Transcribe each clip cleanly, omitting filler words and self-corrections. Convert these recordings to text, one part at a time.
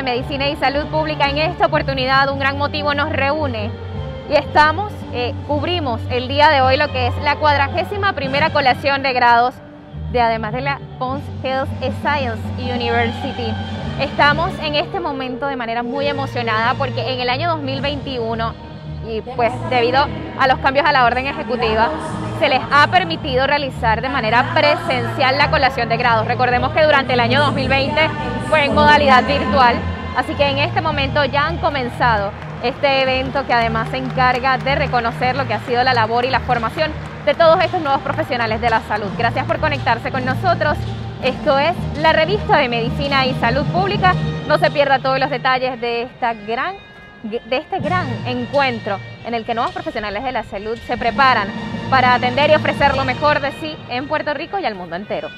de Medicina y Salud Pública, en esta oportunidad un gran motivo nos reúne y cubrimos el día de hoy lo que es la 41ª colación de grados de además de la Ponce Health Sciences University. Estamos en este momento de manera muy emocionada porque en el año 2021, y pues debido a los cambios a la orden ejecutiva, se les ha permitido realizar de manera presencial la colación de grados. Recordemos que durante el año 2020 fue en modalidad virtual, así que en este momento ya han comenzado este evento que además se encarga de reconocer lo que ha sido la labor y la formación de todos estos nuevos profesionales de la salud. Gracias por conectarse con nosotros. Esto es la revista de Medicina y Salud Pública. No se pierda todos los detalles de este gran encuentro en el que nuevos profesionales de la salud se preparan para atender y ofrecer lo mejor de sí en Puerto Rico y al mundo entero.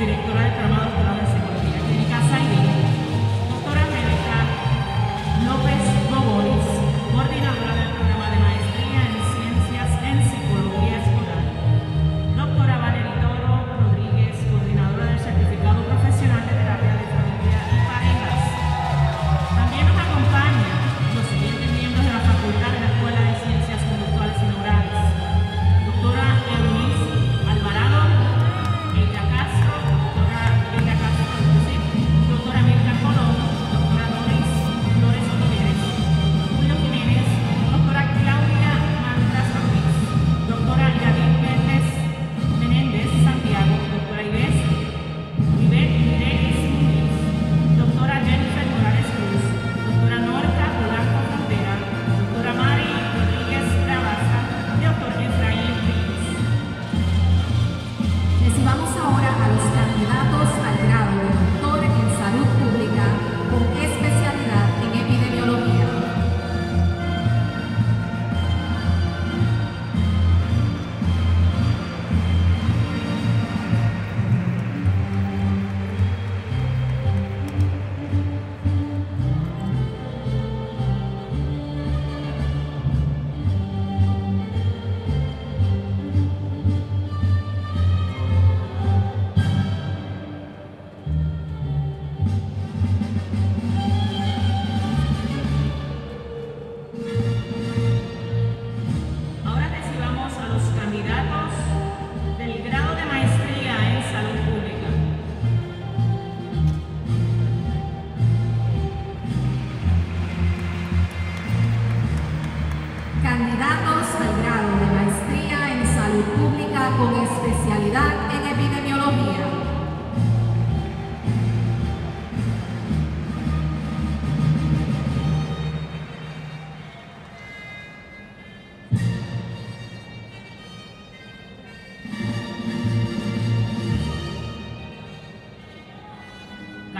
Directora del programa doctorado en psicología clínica, Xavier, doctora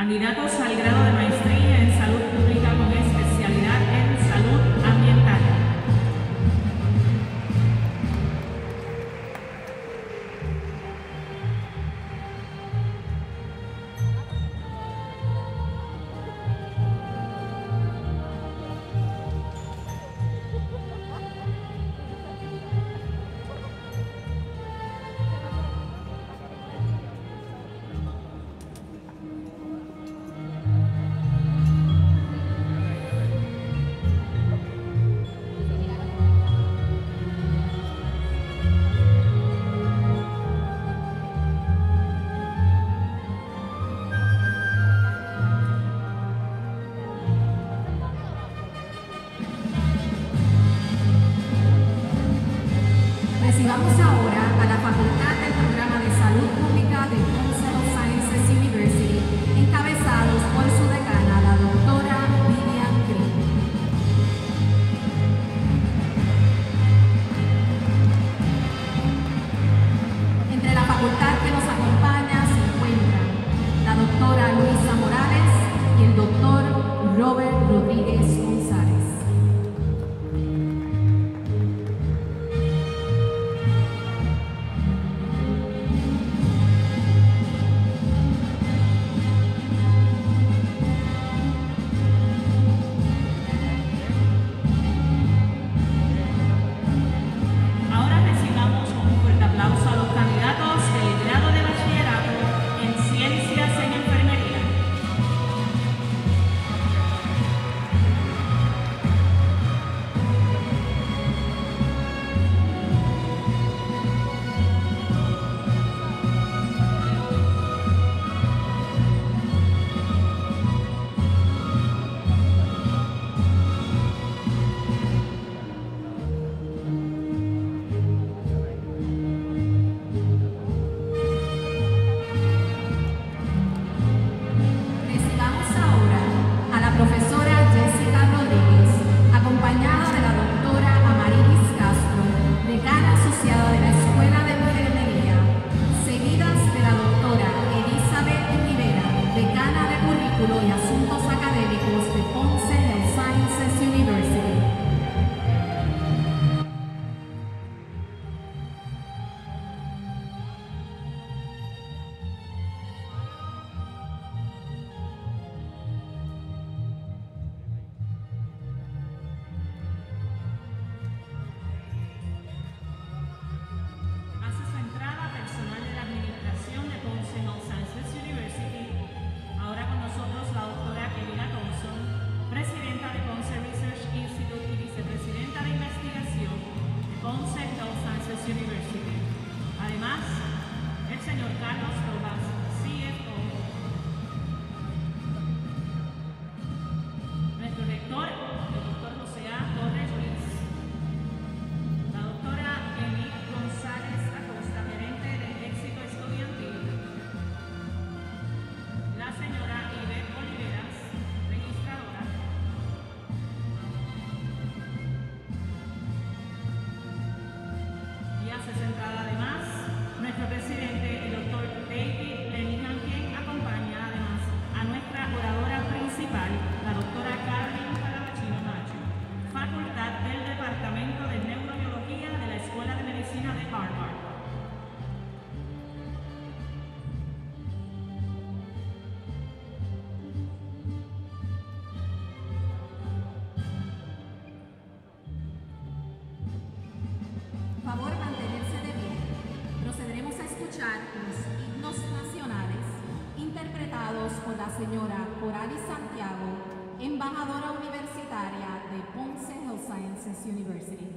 Candidatos al grado de maestría en salud pública con especialidad en salud ambiental. Vamos ahora a la Facultad del Programa de Salud Pública de Ponce Health Sciences University, encabezados por su decana, la doctora Vivian Green. Entre la facultad que nos acompaña se encuentran la doctora Luisa Morales y el doctor Robert Rodríguez González. Señora Corali Santiago, embajadora universitaria de Ponce Health Sciences University.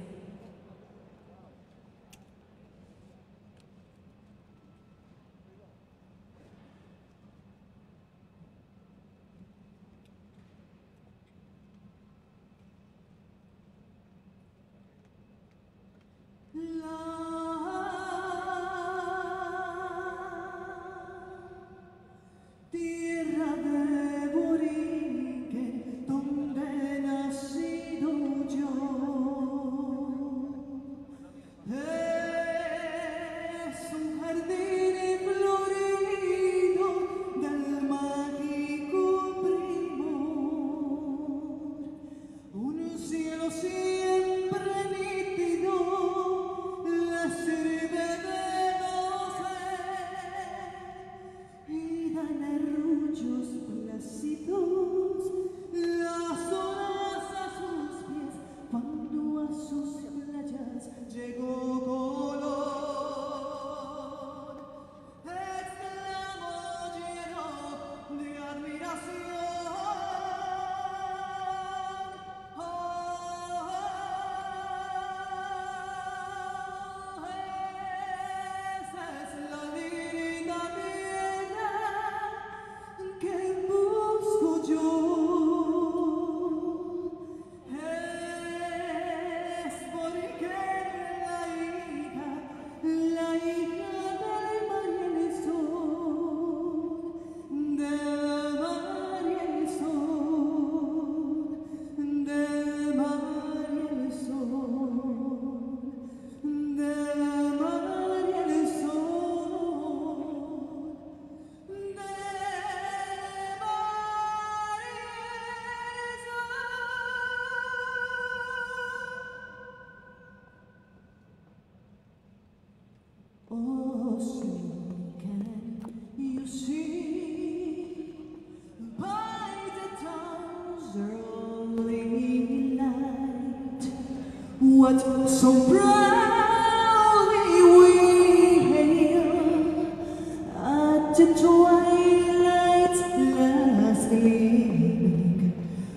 what so proudly we hail at the twilight's last gleaming,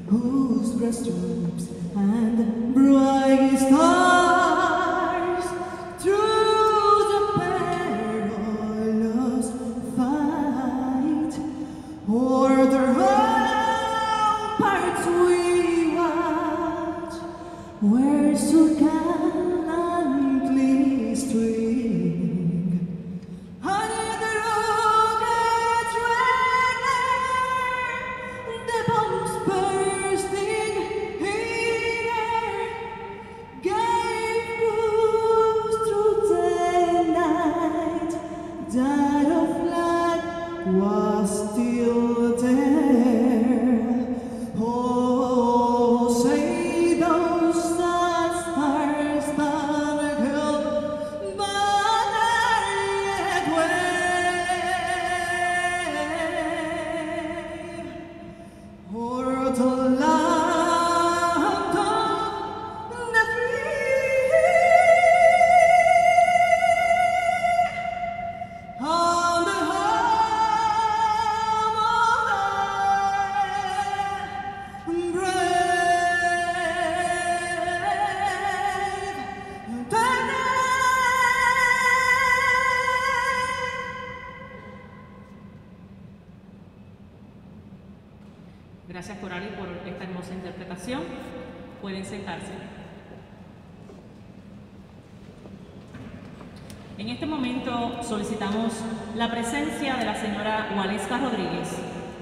whose breaststrokes and bright stars through the perilous fight o'er their ramparts we watch, where so gallantly string under the rocket's red glare, the bombs bursting in air gave proof through the night that our flag was still there. Oh, say those sad stars that held banner yet wave o'er the land of the free, on the home of the brave. Gracias, Coral, y por esta hermosa interpretación. Pueden sentarse. En este momento solicitamos la presencia de la señora Waleska Rodríguez,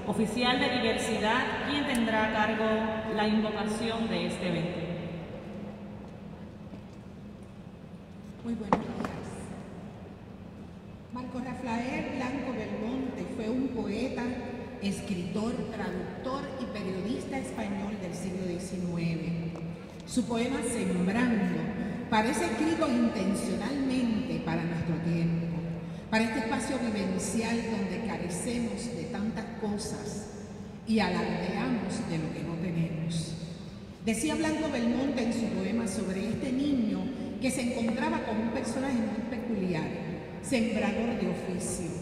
oficial de diversidad, quien tendrá a cargo la invocación de este evento. Muy buenos días. Marco Rafael Blanco Belmonte fue un poeta, escritor, traductor y periodista español del siglo XIX. Su poema Sembrando parece escrito intencionalmente para nuestro tiempo, para este espacio vivencial donde carecemos de tantas cosas y alardeamos de lo que no tenemos. Decía Blanco Belmonte en su poema sobre este niño que se encontraba con un personaje muy peculiar, sembrador de oficio.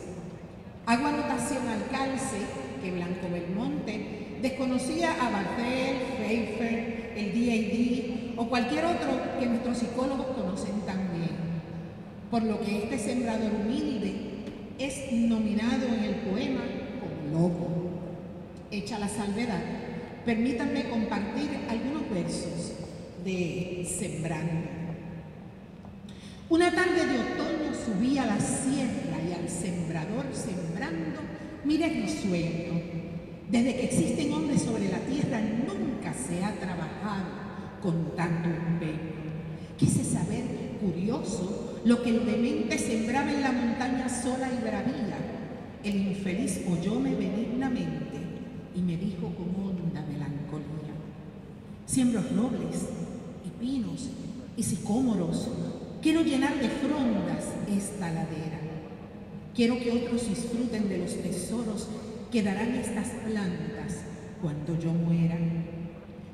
Hago anotación al calce que Blanco Belmonte desconocía a Barthel, Pfeiffer, el D.A.D. o cualquier otro que nuestros psicólogos conocen también, por lo que este sembrador humilde es nominado en el poema como loco. Hecha la salvedad, permítanme compartir algunos versos de Sembrando. Una tarde de otoño subí a la sierra y al sembrador sembrando miré risueño. Desde que existen hombres sobre la tierra nunca se ha trabajado con tanto empeño. Quise saber, curioso, lo que el demente sembraba en la montaña sola y bravía. El infeliz oyóme benignamente y me dijo con honda melancolía: siembro robles y pinos y sicómoros, quiero llenar de frondas esta ladera. Quiero que otros disfruten de los tesoros que darán estas plantas cuando yo muera.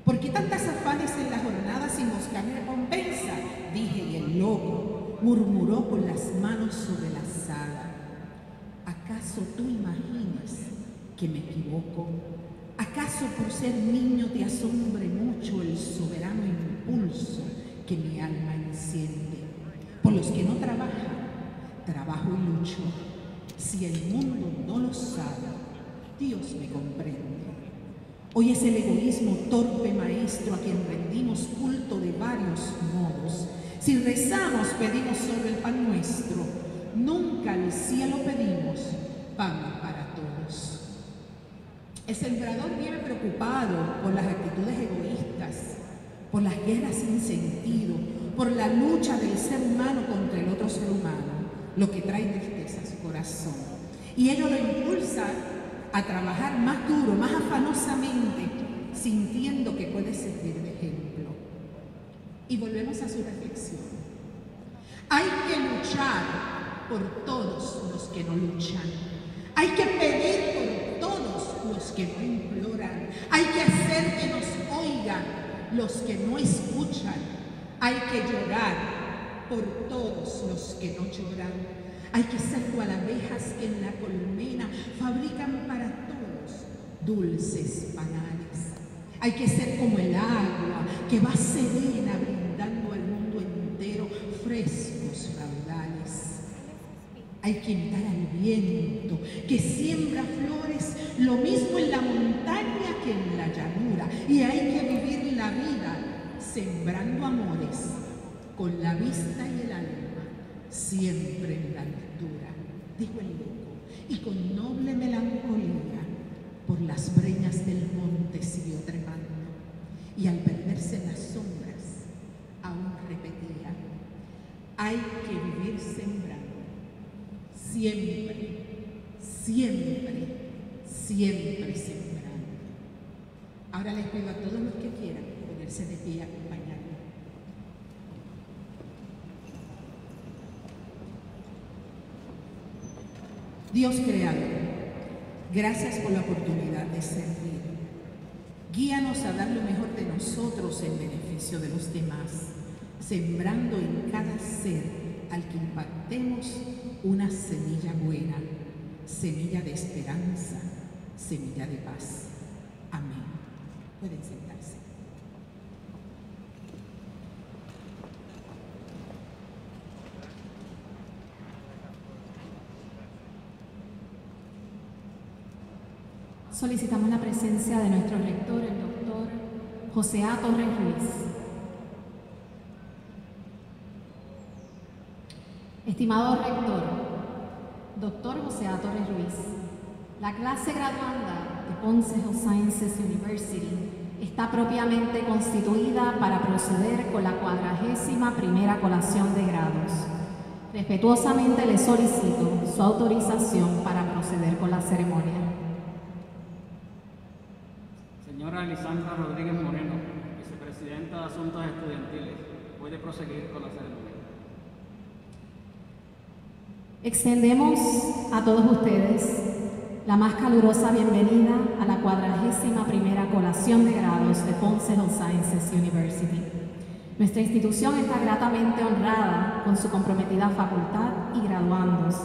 ¿Por qué tantas afanes en la jornada sin buscar recompensa?, dije, y el loco murmuró con las manos sobre la azada: ¿acaso tú imaginas que me equivoco? ¿Acaso por ser niño te asombre mucho el soberano impulso que mi alma enciende? Por los que no trabajan, trabajo y lucho. Si el mundo no lo sabe, Dios me comprende. Hoy es el egoísmo torpe maestro a quien rendimos culto de varios modos. Si rezamos, pedimos solo el pan nuestro. Nunca al cielo pedimos pan para todos. El sembrador viene preocupado por las actitudes egoístas, por las guerras sin sentido, por la lucha del ser humano contra el otro ser humano, lo que trae tristeza a su corazón. Y ello lo impulsa a trabajar más duro, más afanosamente, sintiendo que puede servir de ejemplo. Y volvemos a su reflexión. Hay que luchar por todos los que no luchan. Hay que pedir por todos los que no imploran. Hay que hacer que nos oigan los que no escuchan. Hay que llorar por todos los que no lloran. Hay que ser cual abejas que en la colmena fabrican para todos dulces panales. Hay que ser como el agua que va serena brindando al mundo entero frescos raudales. Hay que imitar al viento que siembra flores, lo mismo en la montaña que en la llanura. Y hay que vivir la vida sembrando amores, con la vista y el alma, siempre en la altura, dijo el loco, y con noble melancolía, por las breñas del monte siguió trepando, y al perderse en las sombras, aún repetía, hay que vivir sembrando. Siempre, siempre, siempre sembrando. Ahora les pido a todos los que quieran ponerse de pie y acompañarme. Dios creador, gracias por la oportunidad de servir. Guíanos a dar lo mejor de nosotros en beneficio de los demás, sembrando en cada ser al que impactemos una semilla buena, semilla de esperanza, semilla de paz. Amén. Pueden sentarse. Solicitamos la presencia de nuestro rector, el doctor José A. Torres Ruiz. Estimado rector, doctor José A. Torres Ruiz, la clase graduanda de Ponce Health Sciences University está propiamente constituida para proceder con la 41ª colación de grados. Respetuosamente le solicito su autorización para proceder con la ceremonia. Señora Alessandra Rodríguez Moreno, vicepresidenta de Asuntos Estudiantiles, puede proseguir con la ceremonia. Extendemos a todos ustedes la más calurosa bienvenida a la 41ª colación de grados de Ponce Health Sciences University. Nuestra institución está gratamente honrada con su comprometida facultad y graduandos,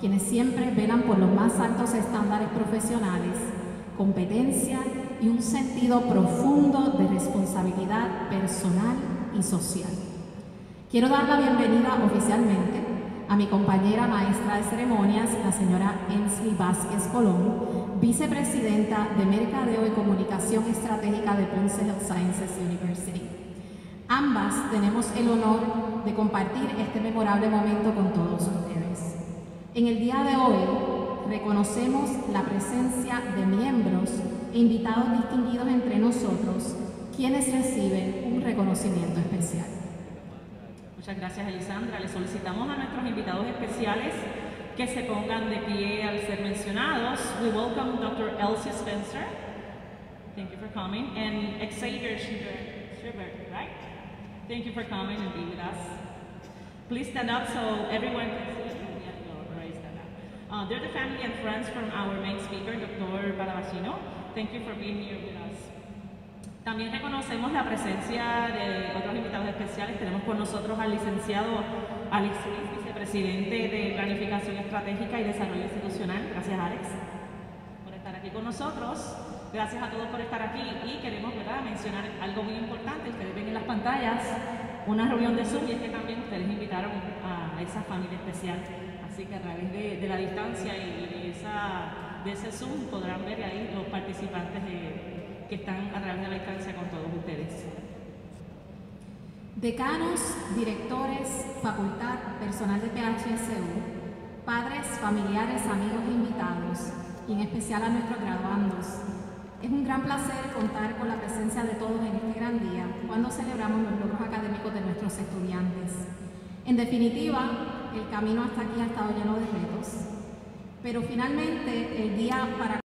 quienes siempre velan por los más altos estándares profesionales, competencia y un sentido profundo de responsabilidad personal y social. Quiero dar la bienvenida oficialmente a mi compañera maestra de ceremonias, la señora Emsley Vázquez Colón, vicepresidenta de Mercadeo y Comunicación Estratégica de Ponce Health Sciences University. Ambas tenemos el honor de compartir este memorable momento con todos ustedes. En el día de hoy, reconocemos la presencia de miembros e invitados distinguidos entre nosotros, quienes reciben un reconocimiento especial. Muchas gracias, Alessandra. Le solicitamos a nuestros invitados especiales que se pongan de pie al ser mencionados. We welcome Dr. Elsie Spencer. Thank you for coming. And Xavier Schubert, right? Thank you for coming and being with us. Please stand up so everyone can see. They're the family and friends from our main speaker, Dr. Barabacino. Thank you for being here with us. También reconocemos la presencia de otros invitados especiales. Tenemos con nosotros al licenciado Alexis, vicepresidente de Planificación Estratégica y Desarrollo Institucional. Gracias, Alex, por estar aquí con nosotros. Gracias a todos por estar aquí. Y queremos, ¿verdad?, mencionar algo muy importante. Ustedes ven en las pantallas una reunión de Zoom y es que también ustedes invitaron a esa familia especial. Así que a través de la distancia y de ese Zoom podrán ver ahí los participantes que están a través de la distancia con todos ustedes. Decanos, directores, facultad, personal de PHSU, padres, familiares, amigos e invitados, y en especial a nuestros graduandos. Es un gran placer contar con la presencia de todos en este gran día, cuando celebramos los logros académicos de nuestros estudiantes. En definitiva, el camino hasta aquí ha estado lleno de retos, pero finalmente el día para